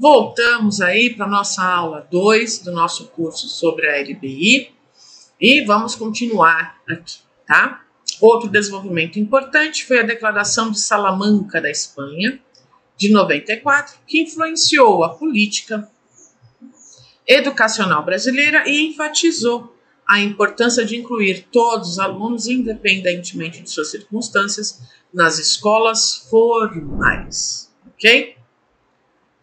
Voltamos aí para a nossa aula 2 do nosso curso sobre a LBI e vamos continuar aqui, tá? Outro desenvolvimento importante foi a Declaração de Salamanca da Espanha, de 94, que influenciou a política educacional brasileira e enfatizou a importância de incluir todos os alunos, independentemente de suas circunstâncias, nas escolas formais, ok?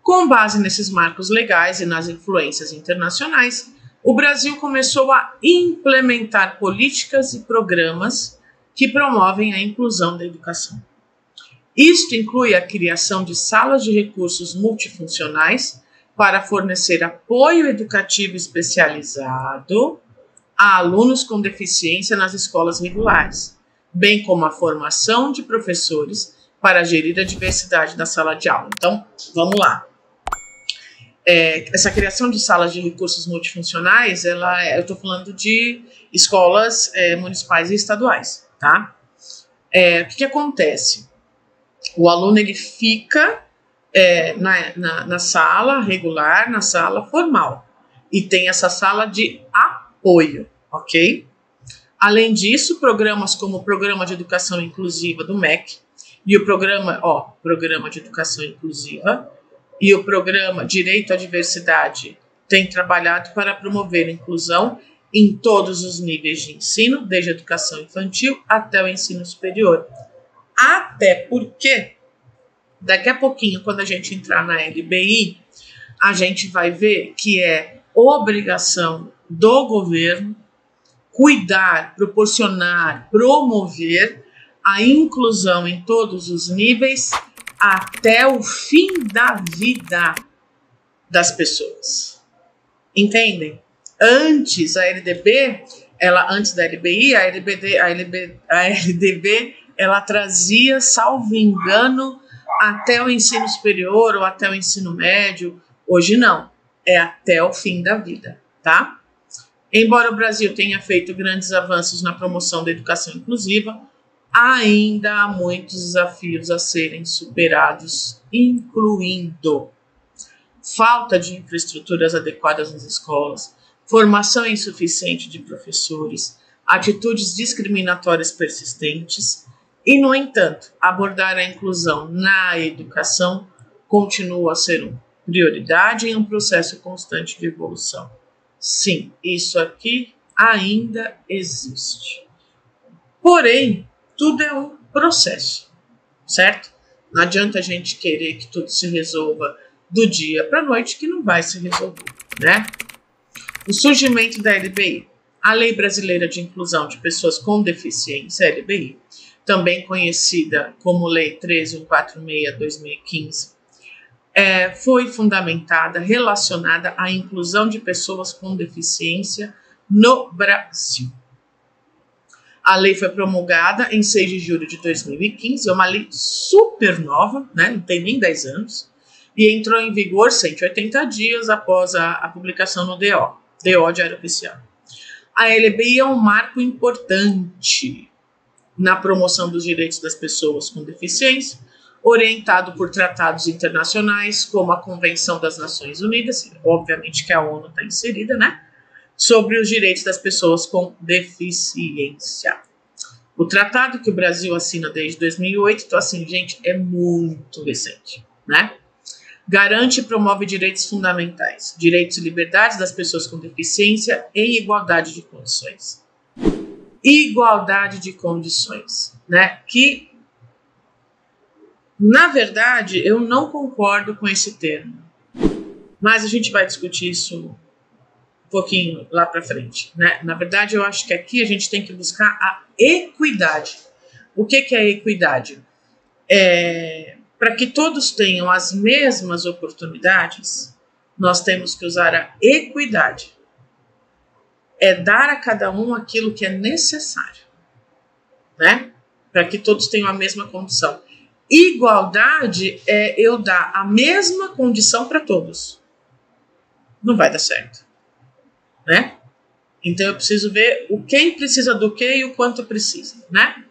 Com base nesses marcos legais e nas influências internacionais, o Brasil começou a implementar políticas e programas que promovem a inclusão da educação. Isto inclui a criação de salas de recursos multifuncionais para fornecer apoio educativo especializado a alunos com deficiência nas escolas regulares, bem como a formação de professores para gerir a diversidade da sala de aula. Então, vamos lá. Essa criação de salas de recursos multifuncionais, eu estou falando de escolas municipais e estaduais, tá? O que acontece? O aluno, ele fica na sala regular, na sala formal, e tem essa sala de apoio, ok? Além disso, programas como o Programa de Educação Inclusiva do MEC e o Programa de Educação Inclusiva e o programa Direito à Diversidade tem trabalhado para promover a inclusão em todos os níveis de ensino, desde a educação infantil até o ensino superior. Até porque, daqui a pouquinho, quando a gente entrar na LBI, a gente vai ver que é obrigação do governo cuidar, proporcionar, promover a inclusão em todos os níveis até o fim da vida das pessoas. Entendem? Antes, a LDB, antes da LBI, a LDB, ela trazia, salvo engano, até o ensino superior ou até o ensino médio. Hoje não, é até o fim da vida, tá? Embora o Brasil tenha feito grandes avanços na promoção da educação inclusiva, ainda há muitos desafios a serem superados, incluindo falta de infraestruturas adequadas nas escolas, formação insuficiente de professores, atitudes discriminatórias persistentes e, no entanto, abordar a inclusão na educação continua a ser uma prioridade em um processo constante de evolução. Sim, isso aqui ainda existe. Porém, tudo é um processo, certo? Não adianta a gente querer que tudo se resolva do dia para a noite, que não vai se resolver, né? O surgimento da LBI, a Lei Brasileira de Inclusão de Pessoas com Deficiência, LBI, também conhecida como Lei 13.146/2015, foi fundamentada, relacionada à inclusão de pessoas com deficiência no Brasil. A lei foi promulgada em 6 de julho de 2015, é uma lei super nova, né? Não tem nem 10 anos, e entrou em vigor 180 dias após a publicação no DO, Diário Oficial. A LBI é um marco importante na promoção dos direitos das pessoas com deficiência, orientado por tratados internacionais, como a Convenção das Nações Unidas, obviamente que a ONU está inserida, né? Sobre os direitos das pessoas com deficiência. O tratado que o Brasil assina desde 2008, então assim, gente, é muito recente, né? Garante e promove direitos fundamentais, direitos e liberdades das pessoas com deficiência em igualdade de condições. Igualdade de condições, né? Que, na verdade, eu não concordo com esse termo, mas a gente vai discutir isso um pouquinho lá para frente, né? Na verdade, eu acho que aqui a gente tem que buscar a equidade. O que é equidade? Para que todos tenham as mesmas oportunidades, nós temos que usar a equidade. É dar a cada um aquilo que é necessário, né? Para que todos tenham a mesma condição. Igualdade é eu dar a mesma condição para todos. Não vai dar certo, né? Então eu preciso ver o quem precisa do que e o quanto precisa, né?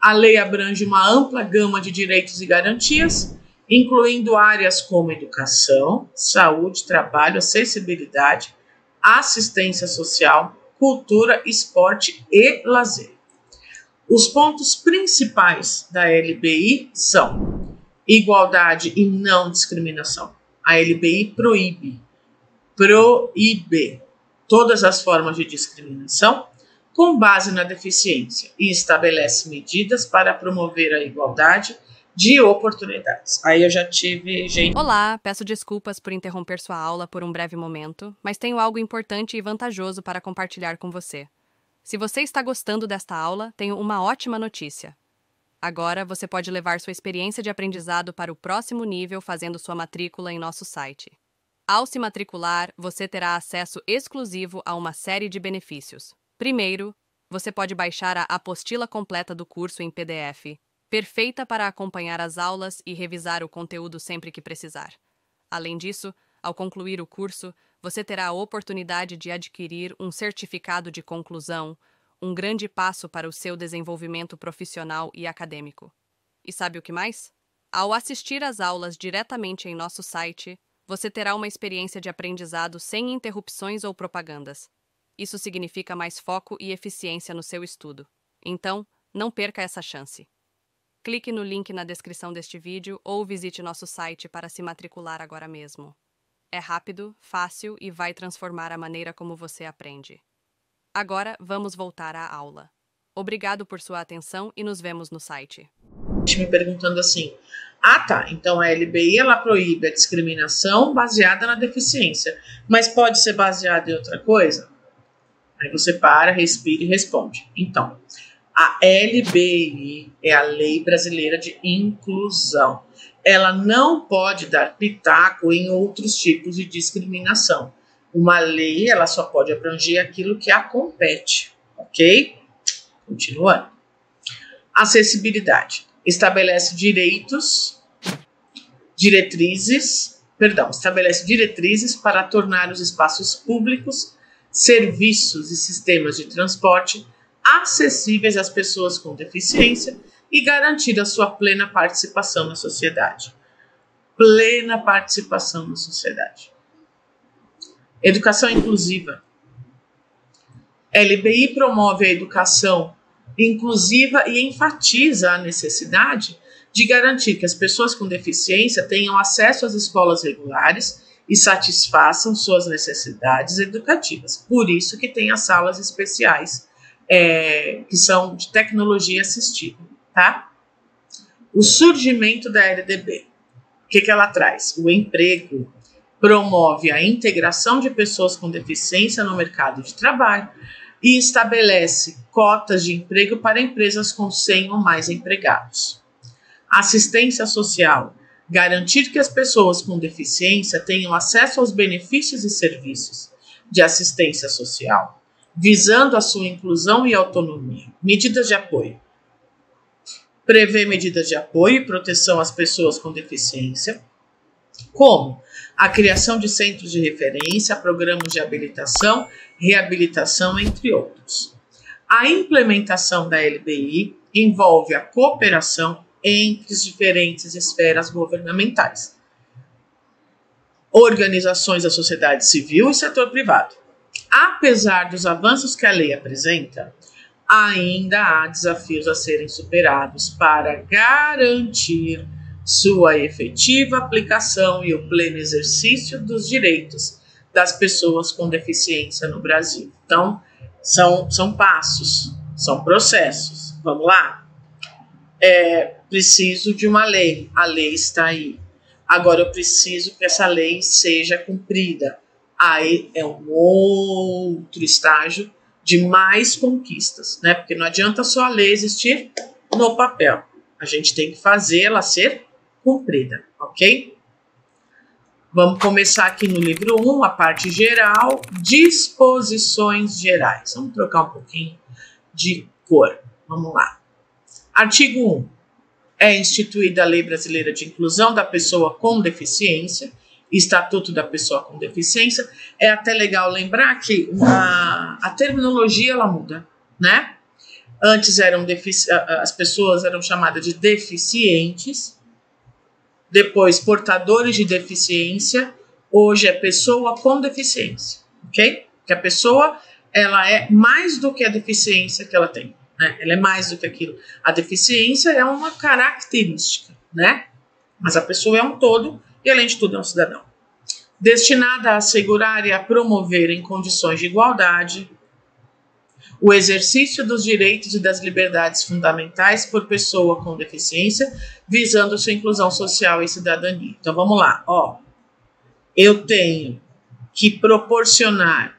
A lei abrange uma ampla gama de direitos e garantias incluindo áreas como educação, saúde, trabalho, acessibilidade, assistência social, cultura, esporte e lazer. Os pontos principais da LBI são igualdade e não discriminação. A LBI proíbe todas as formas de discriminação com base na deficiência e estabelece medidas para promover a igualdade de oportunidades. Aí eu já tive gente... Olá, peço desculpas por interromper sua aula por um breve momento, mas tenho algo importante e vantajoso para compartilhar com você. Se você está gostando desta aula, tenho uma ótima notícia. Agora, você pode levar sua experiência de aprendizado para o próximo nível fazendo sua matrícula em nosso site. Ao se matricular, você terá acesso exclusivo a uma série de benefícios. Primeiro, você pode baixar a apostila completa do curso em PDF, perfeita para acompanhar as aulas e revisar o conteúdo sempre que precisar. Além disso, ao concluir o curso, você terá a oportunidade de adquirir um certificado de conclusão, um grande passo para o seu desenvolvimento profissional e acadêmico. E sabe o que mais? Ao assistir às aulas diretamente em nosso site, você terá uma experiência de aprendizado sem interrupções ou propagandas. Isso significa mais foco e eficiência no seu estudo. Então, não perca essa chance. Clique no link na descrição deste vídeo ou visite nosso site para se matricular agora mesmo. É rápido, fácil e vai transformar a maneira como você aprende. Agora, vamos voltar à aula. Obrigado por sua atenção e nos vemos no site. Me perguntando assim, então a LBI ela proíbe a discriminação baseada na deficiência, mas pode ser baseada em outra coisa? Aí você para, respira e responde. Então, a LBI é a Lei Brasileira de Inclusão. Ela não pode dar pitaco em outros tipos de discriminação. Uma lei, ela só pode abranger aquilo que a compete, ok? Continuando. Acessibilidade. Estabelece diretrizes para tornar os espaços públicos, serviços e sistemas de transporte acessíveis às pessoas com deficiência e garantir a sua plena participação na sociedade. Plena participação na sociedade. Educação inclusiva. LBI promove a educação inclusiva e enfatiza a necessidade de garantir que as pessoas com deficiência tenham acesso às escolas regulares e satisfaçam suas necessidades educativas. Por isso que tem as salas especiais, que são de tecnologia assistida. Tá? O surgimento da LDB. O que ela traz? O emprego. Promove a integração de pessoas com deficiência no mercado de trabalho e estabelece cotas de emprego para empresas com 100 ou mais empregados. Assistência social. Garantir que as pessoas com deficiência tenham acesso aos benefícios e serviços de assistência social, visando a sua inclusão e autonomia. Medidas de apoio. Prevê medidas de apoio e proteção às pessoas com deficiência, como a criação de centros de referência, programas de habilitação, reabilitação, entre outros. A implementação da LBI envolve a cooperação entre as diferentes esferas governamentais, organizações da sociedade civil e setor privado. Apesar dos avanços que a lei apresenta, ainda há desafios a serem superados para garantir sua efetiva aplicação e o pleno exercício dos direitos das pessoas com deficiência no Brasil. Então, são passos, são processos. Vamos lá? Preciso de uma lei. A lei está aí. Agora eu preciso que essa lei seja cumprida. Aí é um outro estágio de mais conquistas, né? Porque não adianta só a lei existir no papel. A gente tem que fazer ela ser cumprida, ok? Vamos começar aqui no livro 1, a parte geral, disposições gerais. Vamos trocar um pouquinho de cor. Vamos lá. Artigo 1. É instituída a Lei Brasileira de Inclusão da Pessoa com Deficiência, Estatuto da Pessoa com Deficiência. É até legal lembrar que a terminologia ela muda, né? Antes as pessoas eram chamadas de deficientes. depois portadores de deficiência, hoje é pessoa com deficiência, ok? Que a pessoa, ela é mais do que a deficiência que ela tem, né? Ela é mais do que aquilo. A deficiência é uma característica, né? Mas a pessoa é um todo e, além de tudo, é um cidadão. Destinada a assegurar e a promover em condições de igualdade o exercício dos direitos e das liberdades fundamentais por pessoa com deficiência, visando sua inclusão social e cidadania. Então, vamos lá. Ó, eu tenho que proporcionar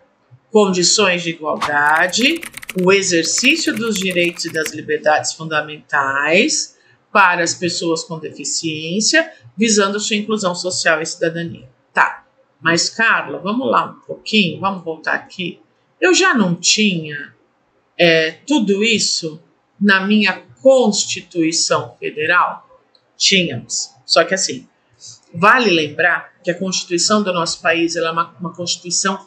condições de igualdade, o exercício dos direitos e das liberdades fundamentais para as pessoas com deficiência, visando sua inclusão social e cidadania. Tá, mas Carla, vamos lá um pouquinho, vamos voltar aqui. Eu já não tinha tudo isso na minha Constituição Federal? Tínhamos, só que assim, vale lembrar que a Constituição do nosso país, ela é uma Constituição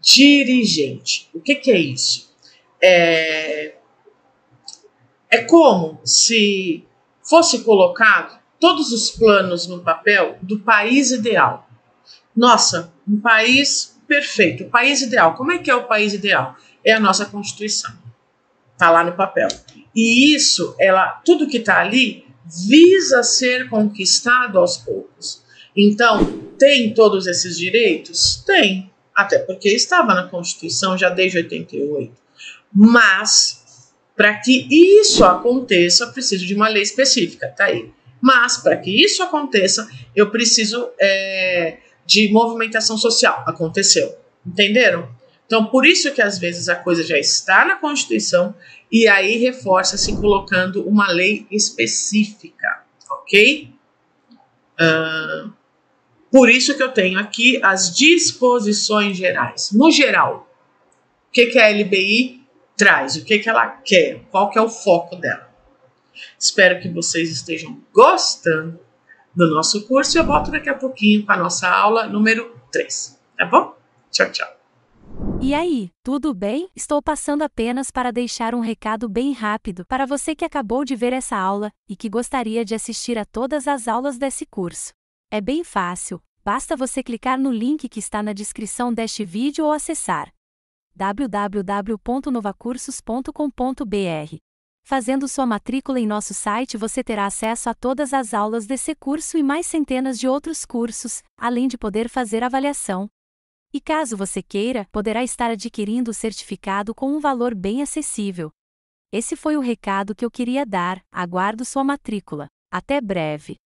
dirigente. O que que é isso? É como se fosse colocado todos os planos no papel do país ideal. Nossa, um país perfeito, o país ideal. Como é que é o país ideal? É a nossa Constituição, tá lá no papel. E isso, tudo que tá ali, visa ser conquistado aos poucos. Então, tem todos esses direitos? Tem, até porque estava na Constituição já desde 88. Mas, para que isso aconteça, eu preciso de uma lei específica, tá aí. Mas, para que isso aconteça, eu preciso de movimentação social. Aconteceu, entenderam? Então, por isso que às vezes a coisa já está na Constituição e aí reforça-se colocando uma lei específica, ok? Por isso que eu tenho aqui as disposições gerais. No geral, o que que a LBI traz? O que que ela quer? Qual que é o foco dela? Espero que vocês estejam gostando do nosso curso e eu volto daqui a pouquinho com a nossa aula número 3, tá bom? Tchau, tchau. E aí, tudo bem? Estou passando apenas para deixar um recado bem rápido para você que acabou de ver essa aula e que gostaria de assistir a todas as aulas desse curso. É bem fácil, basta você clicar no link que está na descrição deste vídeo ou acessar www.novacursos.com.br. Fazendo sua matrícula em nosso site, você terá acesso a todas as aulas desse curso e mais centenas de outros cursos, além de poder fazer avaliação. E caso você queira, poderá estar adquirindo o certificado com um valor bem acessível. Esse foi o recado que eu queria dar, aguardo sua matrícula. Até breve!